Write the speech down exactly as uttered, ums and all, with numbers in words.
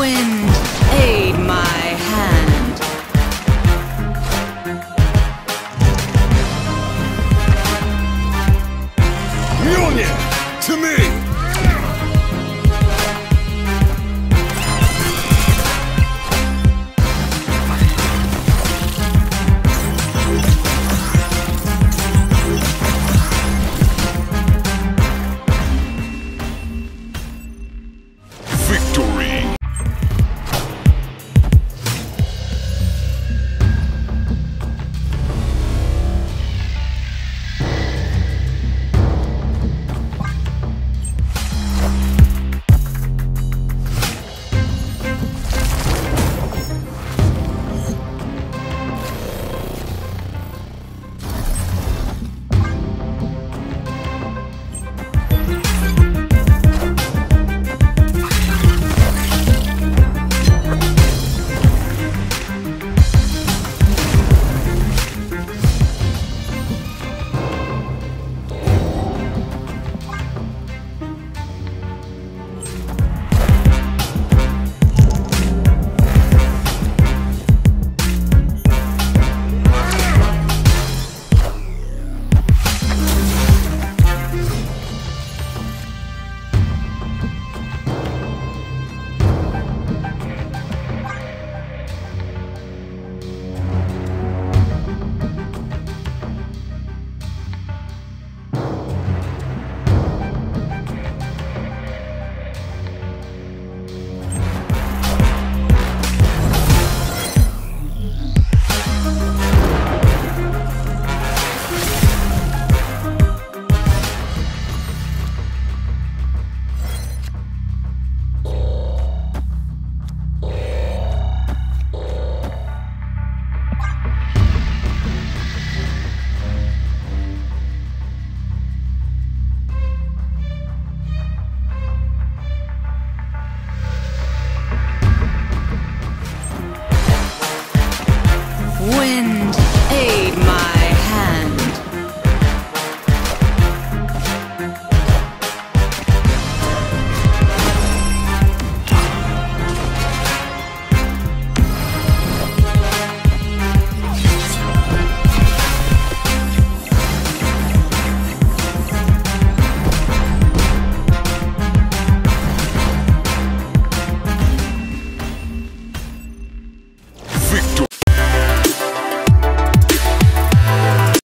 win.